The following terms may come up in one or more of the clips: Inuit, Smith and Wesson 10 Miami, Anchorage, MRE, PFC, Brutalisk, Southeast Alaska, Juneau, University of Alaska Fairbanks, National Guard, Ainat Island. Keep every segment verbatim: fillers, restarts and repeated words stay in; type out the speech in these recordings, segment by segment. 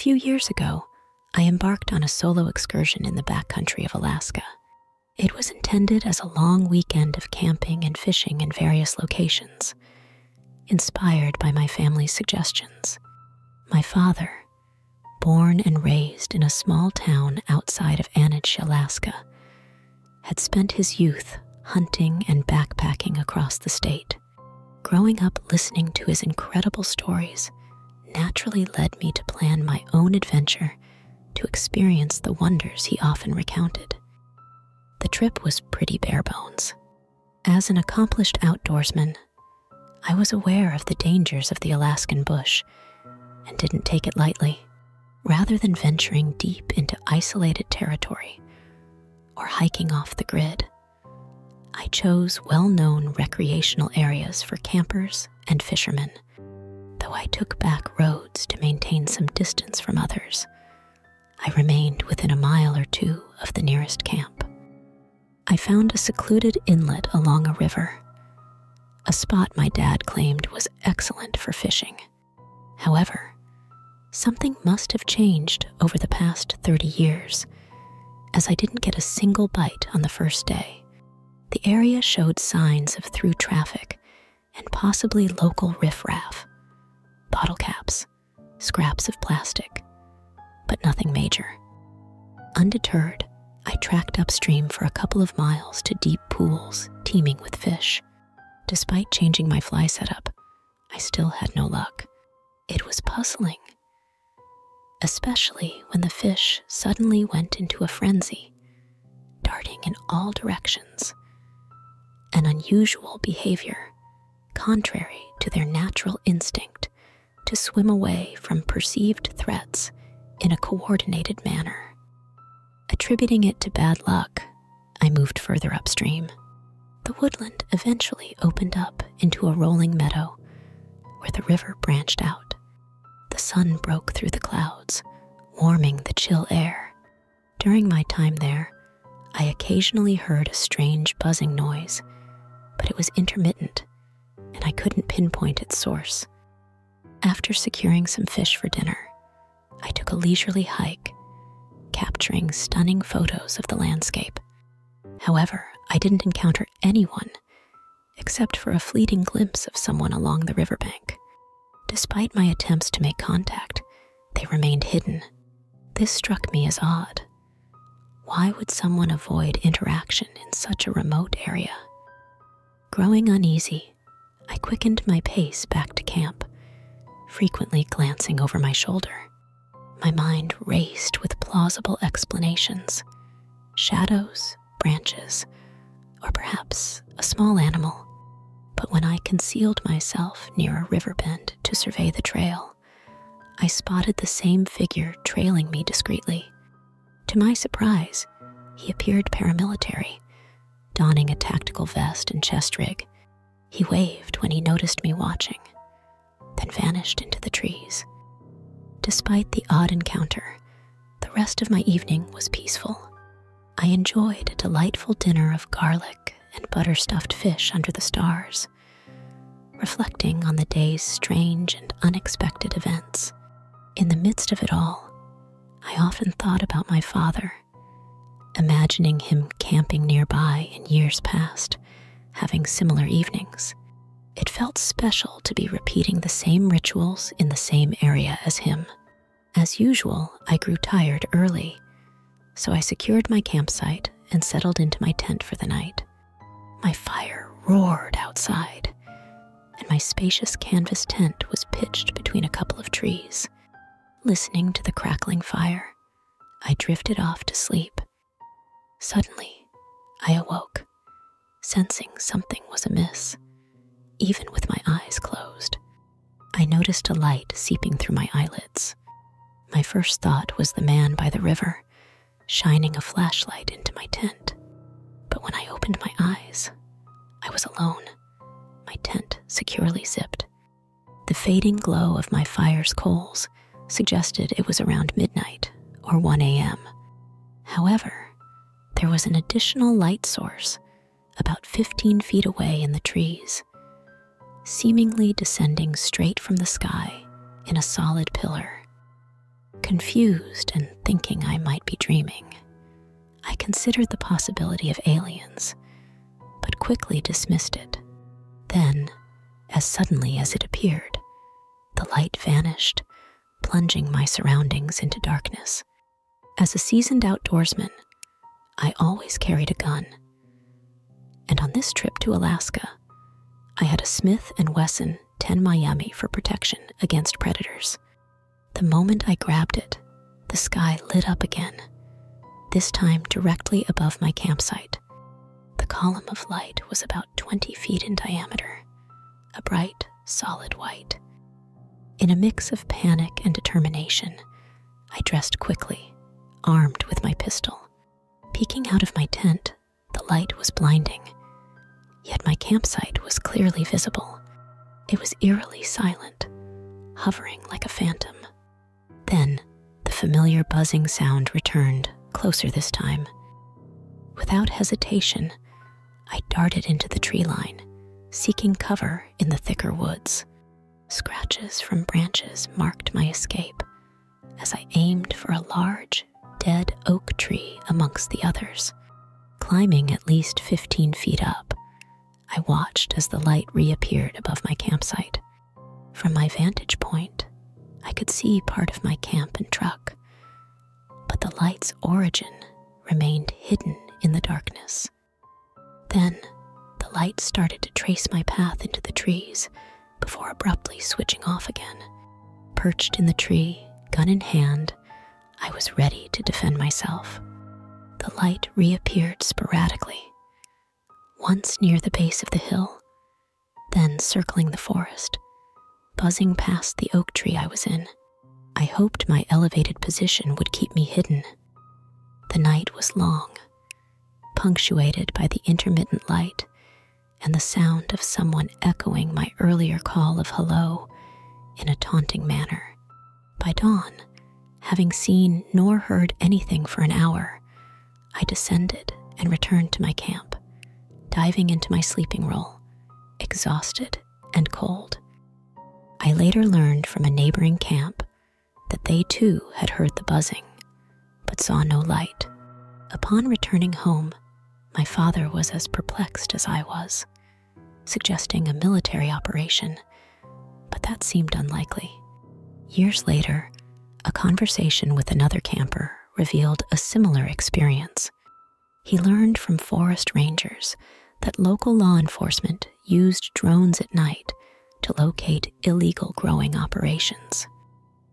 few years ago, I embarked on a solo excursion in the backcountry of Alaska. It was intended as a long weekend of camping and fishing in various locations, inspired by my family's suggestions. My father, born and raised in a small town outside of Anchorage, Alaska, had spent his youth hunting and backpacking across the state. Growing up listening to his incredible stories naturally led me to plan my own adventure to experience the wonders he often recounted. The trip was pretty bare bones. As an accomplished outdoorsman, I was aware of the dangers of the Alaskan bush and didn't take it lightly. Rather than venturing deep into isolated territory or hiking off the grid, I chose well-known recreational areas for campers and fishermen, though I took back roads to maintain some distance from others. I remained within a mile or two of the nearest camp. I found a secluded inlet along a river, a spot my dad claimed was excellent for fishing. However, something must have changed over the past thirty years, as I didn't get a single bite on the first day. The area showed signs of through traffic and possibly local riffraff, bottle caps, scraps of plastic, but nothing major. Undeterred, I tracked upstream for a couple of miles to deep pools teeming with fish. Despite changing my fly setup, I still had no luck. It was puzzling, especially when the fish suddenly went into a frenzy, darting in all directions, an unusual behavior contrary to their natural instinct to swim away from perceived threats in a coordinated manner. Attributing it to bad luck, I moved further upstream. The woodland eventually opened up into a rolling meadow where the river branched out. The sun broke through the clouds, warming the chill air. During my time there, I occasionally heard a strange buzzing noise, but it was intermittent, and I couldn't pinpoint its source. After securing some fish for dinner, I took a leisurely hike, capturing stunning photos of the landscape. However, I didn't encounter anyone, except for a fleeting glimpse of someone along the riverbank. Despite my attempts to make contact, they remained hidden. This struck me as odd. Why would someone avoid interaction in such a remote area? Growing uneasy, I quickened my pace back to camp, frequently glancing over my shoulder. My mind raced with plausible explanations: shadows, branches, or perhaps a small animal. But when I concealed myself near a river bend to survey the trail, I spotted the same figure trailing me discreetly. To my surprise, he appeared paramilitary, donning a tactical vest and chest rig. He waved when he noticed me watching, then vanished into the trees. Despite the odd encounter, the rest of my evening was peaceful. I enjoyed a delightful dinner of garlic and butter-stuffed fish under the stars, reflecting on the day's strange and unexpected events. In the midst of it all, I often thought about my father, imagining him camping nearby in years past, having similar evenings. It felt special to be repeating the same rituals in the same area as him. As usual, I grew tired early, so I secured my campsite and settled into my tent for the night. My fire roared outside, and my spacious canvas tent was pitched between a couple of trees. Listening to the crackling fire, I drifted off to sleep. Suddenly, I awoke, sensing something was amiss. Even with my eyes closed, I noticed a light seeping through my eyelids. My first thought was the man by the river, shining a flashlight into my tent. But when I opened my eyes, I was alone, my tent securely zipped. The fading glow of my fire's coals suggested it was around midnight or one A M However, there was an additional light source about fifteen feet away in the trees, seemingly descending straight from the sky in a solid pillar. confused and thinking I might be dreaming. I considered the possibility of aliens, but quickly dismissed it. Then, as suddenly as it appeared, the light vanished, plunging my surroundings into darkness. As a seasoned outdoorsman, I always carried a gun. And on this trip to Alaska, I had a Smith and Wesson ten Miami for protection against predators. The moment I grabbed it, the sky lit up again, this time directly above my campsite. The column of light was about twenty feet in diameter, a bright, solid white. In a mix of panic and determination, I dressed quickly, armed with my pistol. Peeking out of my tent, the light was blinding, yet my campsite was clearly visible. It was eerily silent, hovering like a phantom. Then, the familiar buzzing sound returned, closer this time. Without hesitation, I darted into the tree line, seeking cover in the thicker woods. Scratches from branches marked my escape as I aimed for a large, dead oak tree amongst the others. Climbing at least fifteen feet up, I watched as the light reappeared above my campsite. From my vantage point, I could see part of my camp and truck, but the light's origin remained hidden in the darkness. Then, the light started to trace my path into the trees before abruptly switching off again. Perched in the tree, gun in hand, I was ready to defend myself. The light reappeared sporadically, once near the base of the hill, then circling the forest, buzzing past the oak tree I was in. I hoped my elevated position would keep me hidden. The night was long, punctuated by the intermittent light and the sound of someone echoing my earlier call of hello in a taunting manner. By dawn, having seen nor heard anything for an hour, I descended and returned to my camp, diving into my sleeping roll, exhausted and cold. I later learned from a neighboring camp that they too had heard the buzzing, but saw no light. Upon returning home, my father was as perplexed as I was, suggesting a military operation, but that seemed unlikely. Years later, a conversation with another camper revealed a similar experience. He learned from forest rangers that local law enforcement used drones at night to locate illegal growing operations.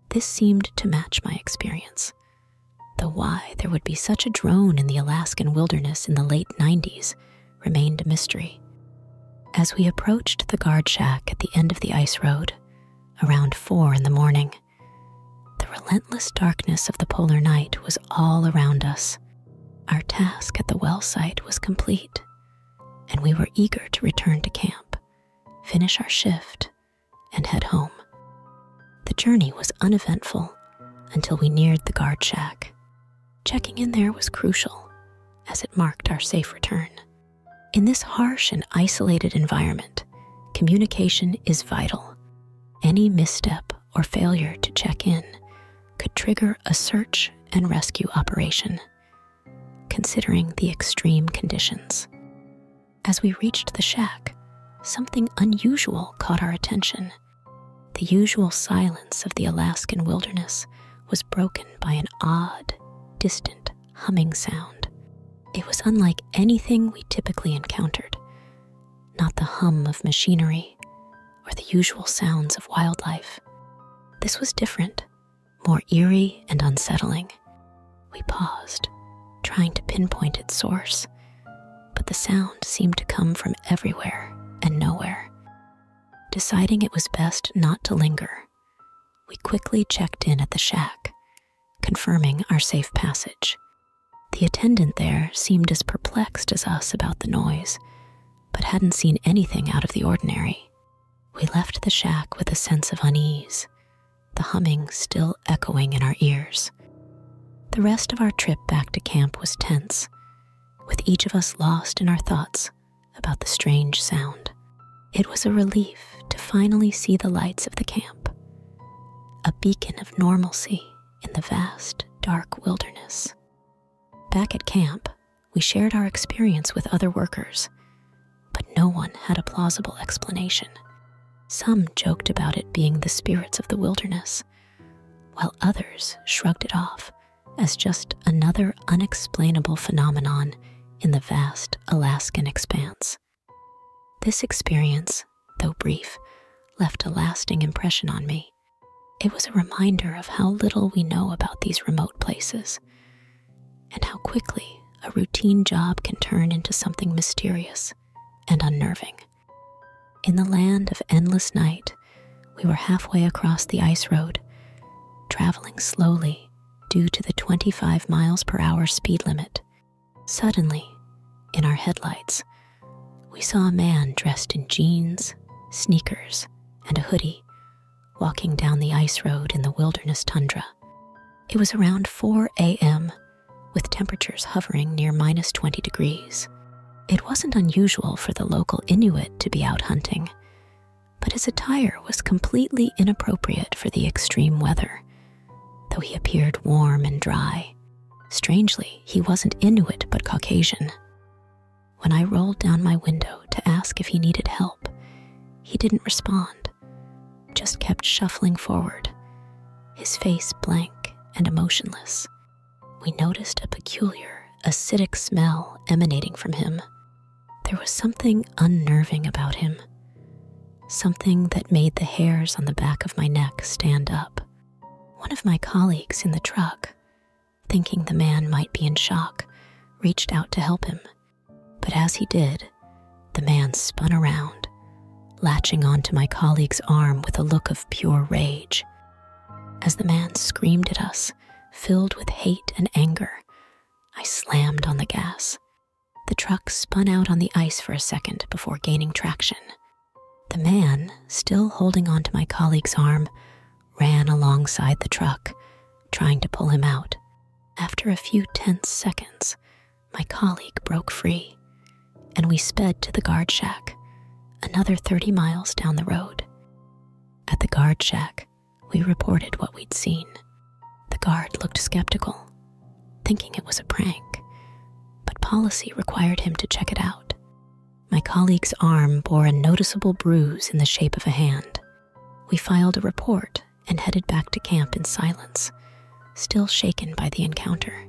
This seemed to match my experience, though why there would be such a drone in the Alaskan wilderness in the late nineties remained a mystery. As we approached the guard shack at the end of the ice road, around four in the morning, the relentless darkness of the polar night was all around us. Our task at the well site was complete, and we were eager to return to camp, finish our shift, and head home. The journey was uneventful until we neared the guard shack. Checking in there was crucial, as it marked our safe return. In this harsh and isolated environment, communication is vital. Any misstep or failure to check in could trigger a search and rescue operation, considering the extreme conditions. As we reached the shack, something unusual caught our attention. The usual silence of the Alaskan wilderness was broken by an odd, distant humming sound. It was unlike anything we typically encountered, not the hum of machinery or the usual sounds of wildlife. This was different, more eerie and unsettling. We paused, trying to pinpoint its source, but the sound seemed to come from everywhere and nowhere. Deciding it was best not to linger, we quickly checked in at the shack, confirming our safe passage. The attendant there seemed as perplexed as us about the noise, but hadn't seen anything out of the ordinary. We left the shack with a sense of unease, the humming still echoing in our ears. The rest of our trip back to camp was tense, with each of us lost in our thoughts about the strange sound. It was a relief to finally see the lights of the camp, a beacon of normalcy in the vast, dark wilderness. Back at camp, we shared our experience with other workers, but no one had a plausible explanation. Some joked about it being the spirits of the wilderness, while others shrugged it off as just another unexplainable phenomenon in the vast Alaskan expanse. This experience, though brief, left a lasting impression on me. It was a reminder of how little we know about these remote places, and how quickly a routine job can turn into something mysterious and unnerving. In the land of endless night, we were halfway across the ice road, traveling slowly due to the twenty-five miles per hour speed limit. Suddenly, in our headlights, we saw a man dressed in jeans, sneakers, and a hoodie, walking down the ice road in the wilderness tundra. It was around four A M, with temperatures hovering near minus twenty degrees. It wasn't unusual for the local Inuit to be out hunting, but his attire was completely inappropriate for the extreme weather, though he appeared warm and dry. Strangely, he wasn't Inuit but Caucasian. When I rolled down my window to ask if he needed help, he didn't respond, just kept shuffling forward, his face blank and emotionless. We noticed a peculiar, acidic smell emanating from him. There was something unnerving about him, something that made the hairs on the back of my neck stand up. One of my colleagues in the truck, thinking the man might be in shock, reached out to help him. But as he did, the man spun around, latching onto my colleague's arm with a look of pure rage. As the man screamed at us, filled with hate and anger, I slammed on the gas. The truck spun out on the ice for a second before gaining traction. The man, still holding onto my colleague's arm, ran alongside the truck, trying to pull him out. After a few tense seconds, my colleague broke free, and we sped to the guard shack, another thirty miles down the road. At the guard shack, we reported what we'd seen. The guard looked skeptical, thinking it was a prank, but policy required him to check it out. My colleague's arm bore a noticeable bruise in the shape of a hand. We filed a report and headed back to camp in silence, still shaken by the encounter.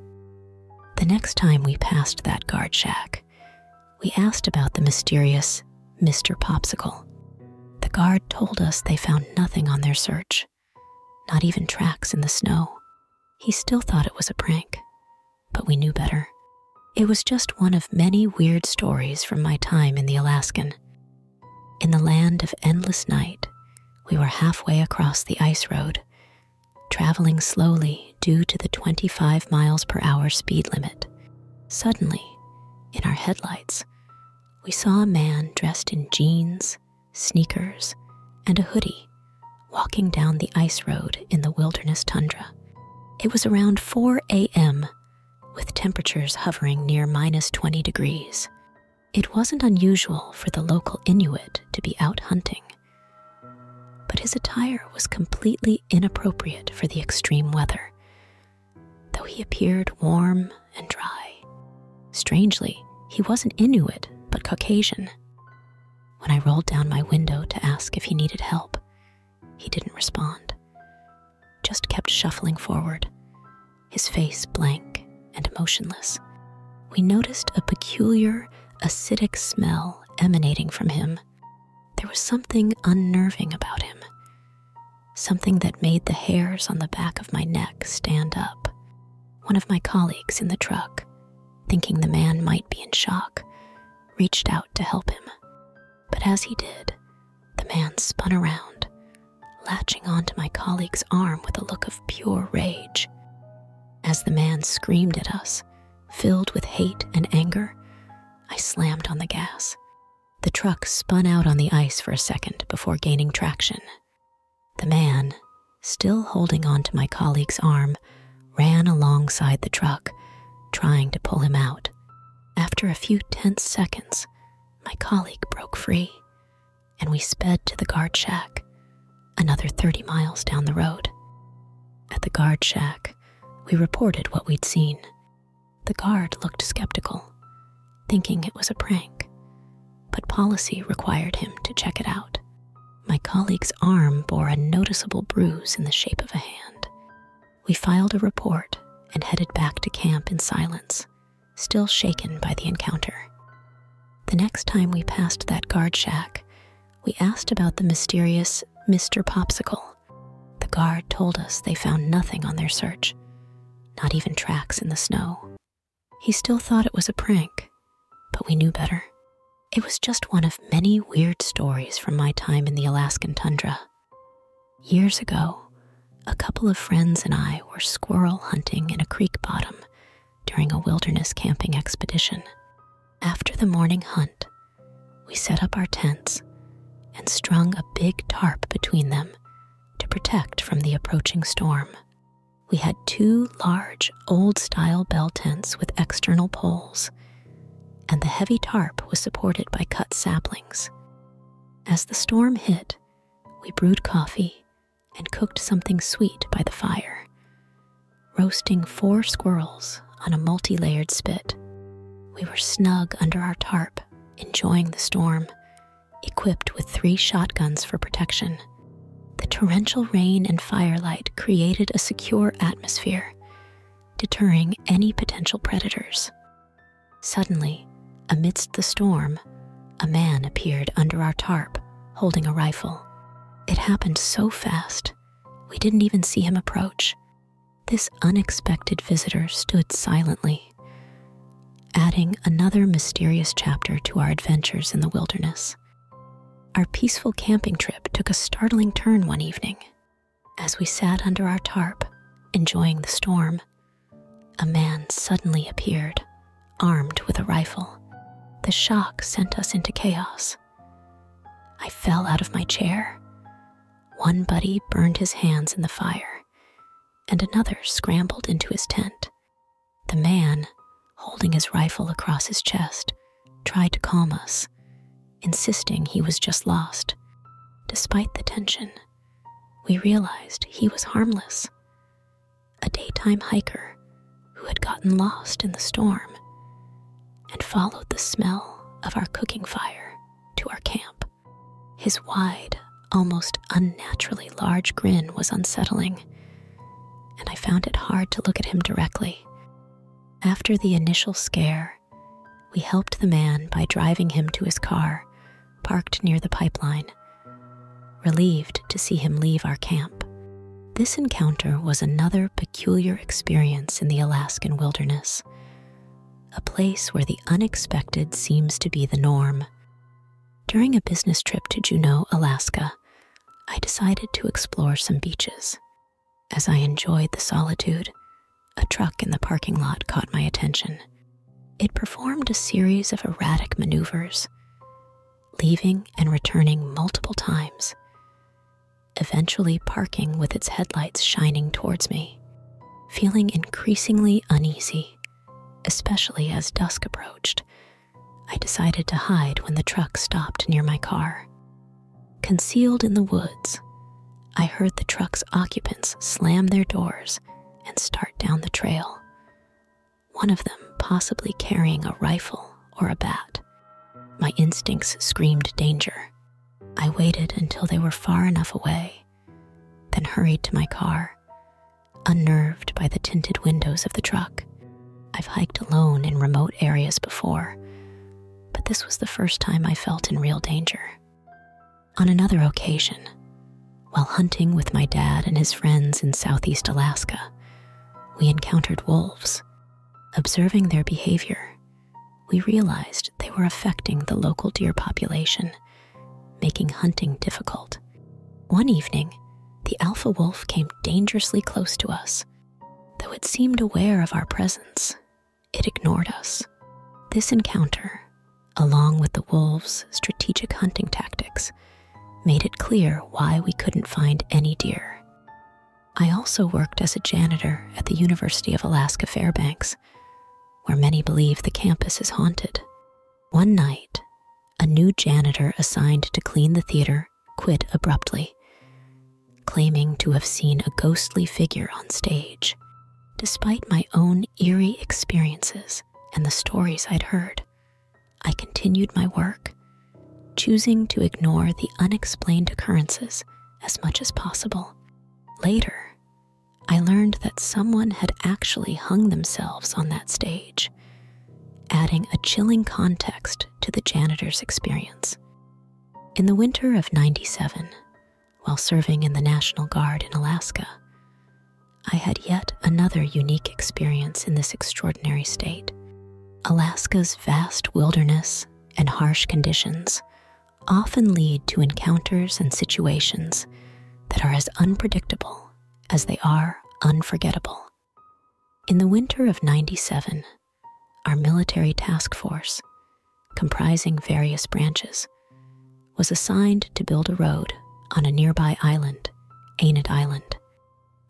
The next time we passed that guard shack, we asked about the mysterious Mister Popsicle. The guard told us they found nothing on their search, not even tracks in the snow. He still thought it was a prank, but we knew better. It was just one of many weird stories from my time in the Alaskan. In the land of endless night, we were halfway across the ice road, traveling slowly due to the twenty-five miles per hour speed limit. Suddenly, in our headlights, we saw a man dressed in jeans, sneakers, and a hoodie walking down the ice road in the wilderness tundra. It was around four A M, with temperatures hovering near minus twenty degrees. It wasn't unusual for the local Inuit to be out hunting, but his attire was completely inappropriate for the extreme weather, though he appeared warm and dry. Strangely, he wasn't Inuit, but Caucasian. When I rolled down my window to ask if he needed help, he didn't respond, just kept shuffling forward, his face blank and emotionless. We noticed a peculiar, acidic smell emanating from him. There was something unnerving about him, something that made the hairs on the back of my neck stand up. One of my colleagues in the truck, thinking the man might be in shock, reached out to help him. But as he did, the man spun around, latching onto my colleague's arm with a look of pure rage. As the man screamed at us, filled with hate and anger, I slammed on the gas. The truck spun out on the ice for a second before gaining traction. The man, still holding on to my colleague's arm, ran alongside the truck, trying to pull him out. After a few tense seconds, my colleague broke free, and we sped to the guard shack, another thirty miles down the road. At the guard shack, we reported what we'd seen. The guard looked skeptical, thinking it was a prank, but policy required him to check it out. My colleague's arm bore a noticeable bruise in the shape of a hand. We filed a report and headed back to camp in silence, still shaken by the encounter. The next time we passed that guard shack, we asked about the mysterious Mister Popsicle. The guard told us they found nothing on their search, not even tracks in the snow. He still thought it was a prank, but we knew better. It was just one of many weird stories from my time in the Alaskan tundra. Years ago, a couple of friends and I were squirrel hunting in a creek bottom during a wilderness camping expedition. After the morning hunt, we set up our tents and strung a big tarp between them to protect from the approaching storm. We had two large, old-style bell tents with external poles, and the heavy tarp was supported by cut saplings. As the storm hit, we brewed coffee and cooked something sweet by the fire, roasting four squirrels on a multi-layered spit. We were snug under our tarp, enjoying the storm, equipped with three shotguns for protection. The torrential rain and firelight created a secure atmosphere, deterring any potential predators. Suddenly, amidst the storm, a man appeared under our tarp, holding a rifle. It happened so fast, we didn't even see him approach. This unexpected visitor stood silently, adding another mysterious chapter to our adventures in the wilderness. Our peaceful camping trip took a startling turn one evening. As we sat under our tarp, enjoying the storm, a man suddenly appeared, armed with a rifle. The shock sent us into chaos. I fell out of my chair. One buddy burned his hands in the fire, and another scrambled into his tent. The man, holding his rifle across his chest, tried to calm us, insisting he was just lost. Despite the tension, we realized he was harmless, a daytime hiker who had gotten lost in the storm and followed the smell of our cooking fire to our camp. His wide, almost unnaturally large grin was unsettling, and I found it hard to look at him directly. After the initial scare, we helped the man by driving him to his car, parked near the pipeline, relieved to see him leave our camp. This encounter was another peculiar experience in the Alaskan wilderness, a place where the unexpected seems to be the norm. During a business trip to Juneau, Alaska, I decided to explore some beaches. As I enjoyed the solitude, a truck in the parking lot caught my attention. It performed a series of erratic maneuvers, leaving and returning multiple times, eventually parking with its headlights shining towards me. Feeling increasingly uneasy, especially as dusk approached, I decided to hide when the truck stopped near my car. Concealed in the woods, I heard the truck's occupants slam their doors and start down the trail, one of them possibly carrying a rifle or a bat. My instincts screamed danger. I waited until they were far enough away, then hurried to my car, unnerved by the tinted windows of the truck. I've hiked alone in remote areas before, but this was the first time I felt in real danger. On another occasion, while hunting with my dad and his friends in Southeast Alaska, we encountered wolves. Observing their behavior, we realized they were affecting the local deer population, making hunting difficult. One evening, the alpha wolf came dangerously close to us. Though it seemed aware of our presence, it ignored us. This encounter, along with the wolves' strategic hunting tactics, made it clear why we couldn't find any deer. I also worked as a janitor at the University of Alaska Fairbanks, where many believe the campus is haunted. One night, a new janitor assigned to clean the theater quit abruptly, claiming to have seen a ghostly figure on stage, despite my own eerie experiences and the stories I'd heard. I continued my work, choosing to ignore the unexplained occurrences as much as possible. Later, I learned that someone had actually hung themselves on that stage, adding a chilling context to the janitor's experience. In the winter of ninety-seven, while serving in the National Guard in Alaska, I had yet another unique experience in this extraordinary state. Alaska's vast wilderness and harsh conditions often lead to encounters and situations that are as unpredictable as they are unforgettable. In the winter of ninety-seven, our military task force, comprising various branches, was assigned to build a road on a nearby island, Ainat Island.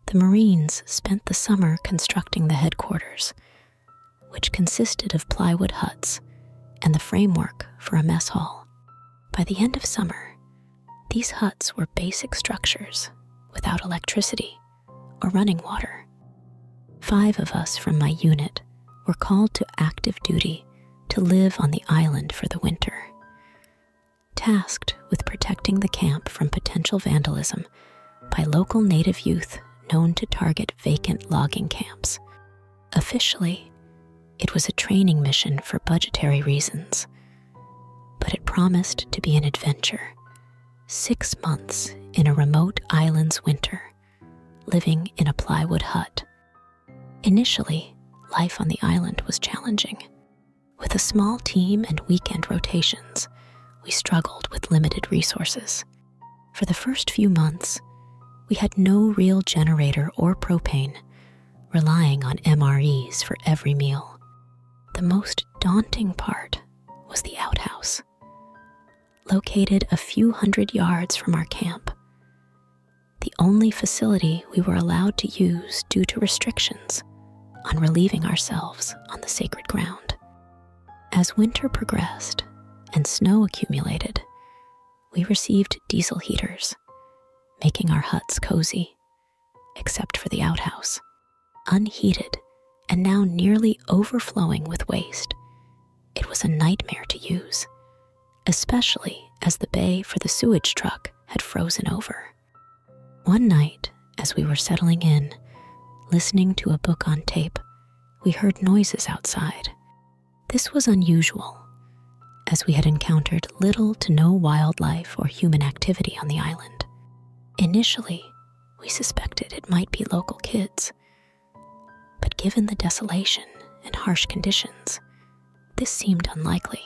The Marines spent the summer constructing the headquarters, which consisted of plywood huts and the framework for a mess hall. By the end of summer, these huts were basic structures without electricity or running water. Five of us from my unit were called to active duty to live on the island for the winter. Tasked with protecting the camp from potential vandalism by local native youth known to target vacant logging camps. Officially, it was a training mission for budgetary reasons, but it promised to be an adventure. Six months in a remote island's winter, living in a plywood hut. Initially, life on the island was challenging. With a small team and weekend rotations, we struggled with limited resources. For the first few months, we had no real generator or propane, relying on M R Es for every meal. The most daunting part was the outhouse. Located a few hundred yards from our camp, the only facility we were allowed to use due to restrictions on relieving ourselves on the sacred ground. As winter progressed and snow accumulated, we received diesel heaters, making our huts cozy, except for the outhouse. Unheated and now nearly overflowing with waste, it was a nightmare to use, especially as the bay for the sewage truck had frozen over. One night, as we were settling in, listening to a book on tape, we heard noises outside. This was unusual, as we had encountered little to no wildlife or human activity on the island. Initially, we suspected it might be local kids, but given the desolation and harsh conditions, this seemed unlikely.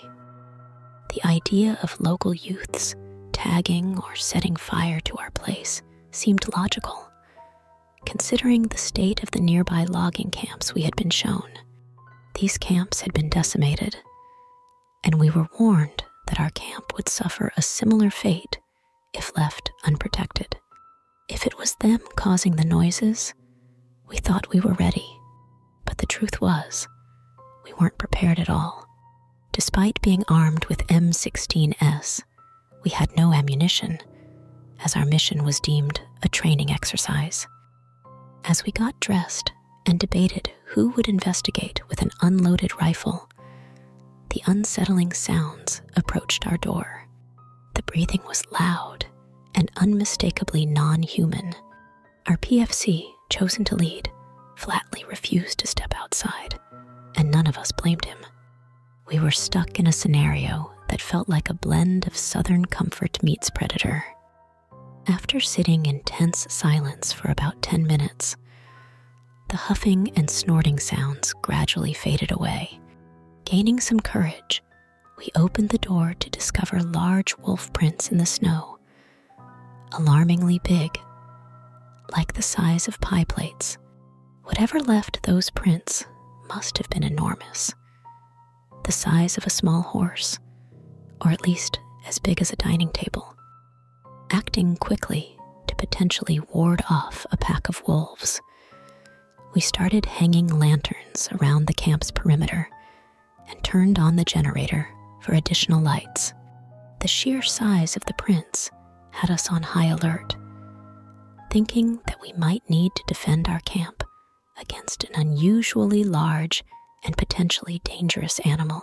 The idea of local youths tagging or setting fire to our place seemed logical, considering the state of the nearby logging camps we had been shown. These camps had been decimated, and we were warned that our camp would suffer a similar fate if left unprotected. If it was them causing the noises, we thought we were ready, but the truth was, we weren't prepared at all. Despite being armed with M sixteens, we had no ammunition, as our mission was deemed a training exercise. As we got dressed and debated who would investigate with an unloaded rifle, the unsettling sounds approached our door. The breathing was loud and unmistakably non-human. Our P F C, chosen to lead, flatly refused to step outside, and none of us blamed him. We were stuck in a scenario that felt like a blend of Southern comfort meets predator. After sitting in tense silence for about ten minutes, the huffing and snorting sounds gradually faded away. Gaining some courage, we opened the door to discover large wolf prints in the snow, alarmingly big, like the size of pie plates. Whatever left those prints must have been enormous, the size of a small horse, or at least as big as a dining table. Acting quickly to potentially ward off a pack of wolves, we started hanging lanterns around the camp's perimeter and turned on the generator for additional lights. The sheer size of the prints had us on high alert. thinking that we might need to defend our camp against an unusually large and potentially dangerous animal.